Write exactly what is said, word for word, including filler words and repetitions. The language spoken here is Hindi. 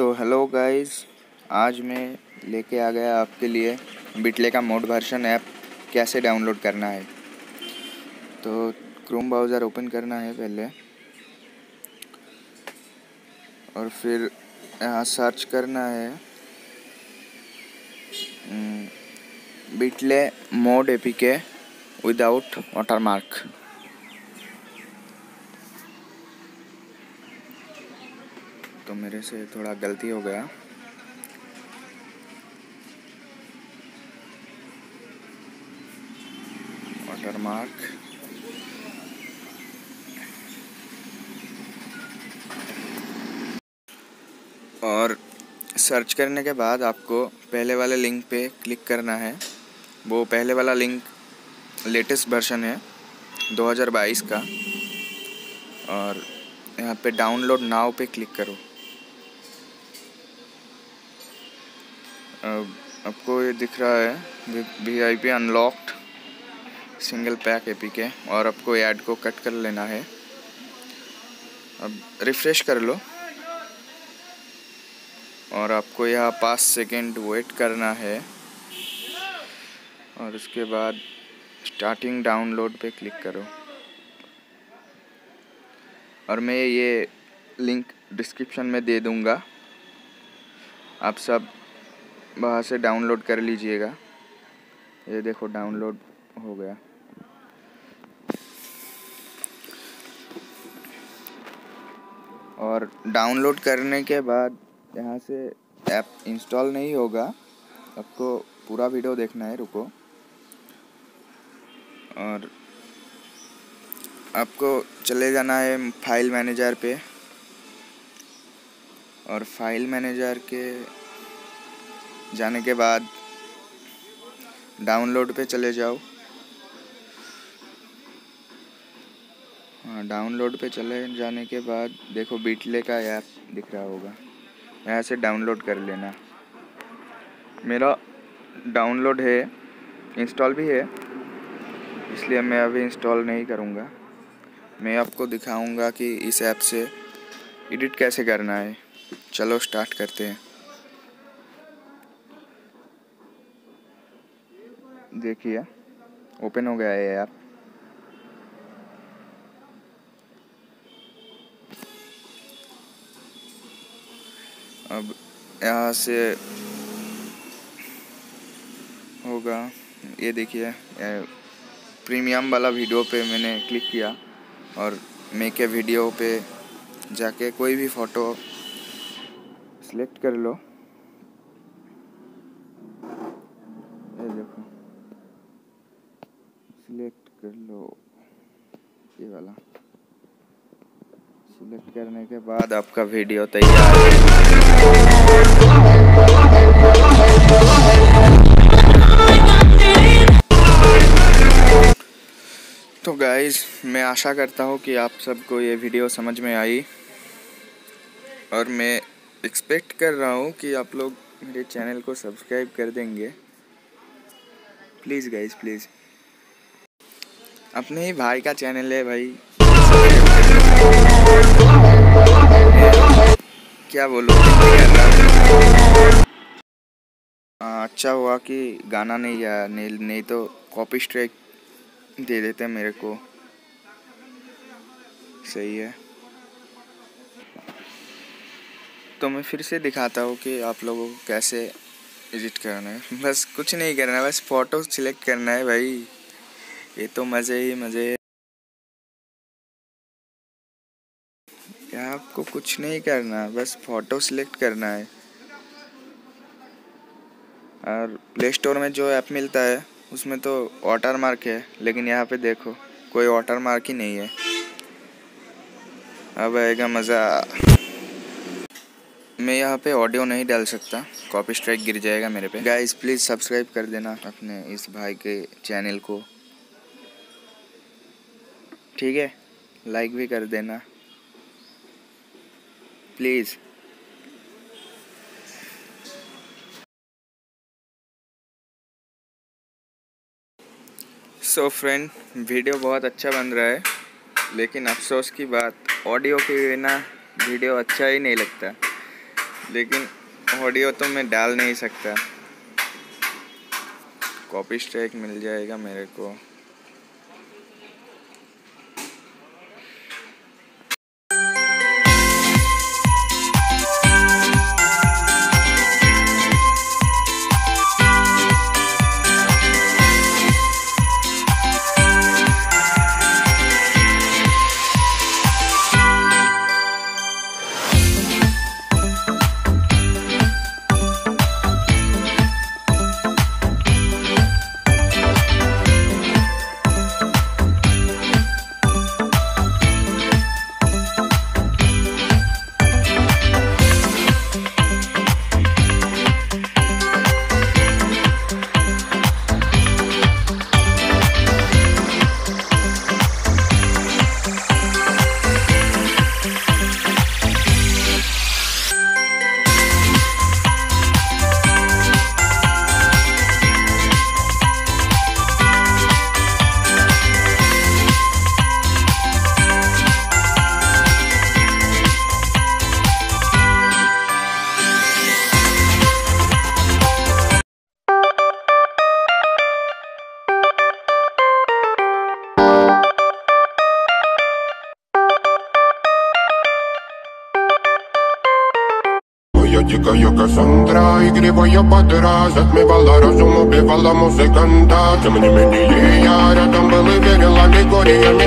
तो हेलो गाइस, आज मैं लेके आ गया आपके लिए बीटले का मोड वर्जन ऐप कैसे डाउनलोड करना है। तो क्रोम ब्राउज़र ओपन करना है पहले और फिर यहाँ सर्च करना है Beatly mod APK without watermark. तो मेरे से थोड़ा गलती हो गया, वाटरमार्क। और सर्च करने के बाद आपको पहले वाले लिंक पे क्लिक करना है। वो पहले वाला लिंक लेटेस्ट वर्जन है दो हज़ार बाईस का, और यहाँ पे डाउनलोड नाउ पे क्लिक करो। अब आपको ये दिख रहा है V I P unlocked single pack APK, और आपको ऐड को कट कर लेना है। अब रिफ्रेश कर लो और आपको यहाँ पाँच सेकेंड वेट करना है, और उसके बाद स्टार्टिंग डाउनलोड पे क्लिक करो। और मैं ये लिंक डिस्क्रिप्शन में दे दूँगा, आप सब वहाँ से डाउनलोड कर लीजिएगा। ये देखो डाउनलोड हो गया। और डाउनलोड करने के बाद यहाँ से ऐप इंस्टॉल नहीं होगा, आपको पूरा वीडियो देखना है, रुको। और आपको चले जाना है फाइल मैनेजर पे, और फाइल मैनेजर के जाने के बाद डाउनलोड पे चले जाओ। हाँ, डाउनलोड पे चले जाने के बाद देखो बीटले का ऐप दिख रहा होगा, यहाँ से डाउनलोड कर लेना। मेरा डाउनलोड है, इंस्टॉल भी है, इसलिए मैं अभी इंस्टॉल नहीं करूँगा। मैं आपको दिखाऊँगा कि इस ऐप से एडिट कैसे करना है। चलो स्टार्ट करते हैं। देखिए ओपन हो गया है ऐप। अब यहाँ से होगा, ये देखिए प्रीमियम वाला वीडियो पे मैंने क्लिक किया, और मेक ए वीडियो पे जाके कोई भी फ़ोटो सिलेक्ट कर लो। ये देखो सिलेक्ट कर लो, ये वाला सिलेक्ट करने के बाद आपका वीडियो तैयार है। तो गाइस, मैं आशा करता हूँ कि आप सबको ये वीडियो समझ में आई, और मैं एक्सपेक्ट कर रहा हूँ कि आप लोग मेरे चैनल को सब्सक्राइब कर देंगे। प्लीज़ गाइस प्लीज़, अपने ही भाई का चैनल है भाई, क्या बोलो। अच्छा हुआ कि गाना नहीं आया, नहीं, नहीं तो कॉपी स्ट्राइक दे देते मेरे को। सही है। तो मैं फिर से दिखाता हूँ कि आप लोगों को कैसे एडिट करना है। बस कुछ नहीं करना है, बस फ़ोटो सिलेक्ट करना है भाई। ये तो मज़े ही मज़े है, यहाँ आपको कुछ नहीं करना, बस फ़ोटो सिलेक्ट करना है। और प्ले स्टोर में जो ऐप मिलता है उसमें तो वाटर मार्क है, लेकिन यहाँ पे देखो कोई वाटर मार्क ही नहीं है। अब आएगा मज़ा। मैं यहाँ पे ऑडियो नहीं डाल सकता, कॉपी स्ट्राइक गिर जाएगा मेरे पे। गाइस प्लीज़ सब्सक्राइब कर देना अपने इस भाई के चैनल को, ठीक है। लाइक भी कर देना प्लीज़। सो फ्रेंड, वीडियो बहुत अच्छा बन रहा है, लेकिन अफसोस की बात ऑडियो के बिना वीडियो अच्छा ही नहीं लगता। लेकिन ऑडियो तो मैं डाल नहीं सकता, कॉपी स्ट्राइक मिल जाएगा मेरे को। Я тикаю Кассандра и гривая подра, затмевала разум, убивала музыканта. Тем не менее я рядом был и верила Лигория.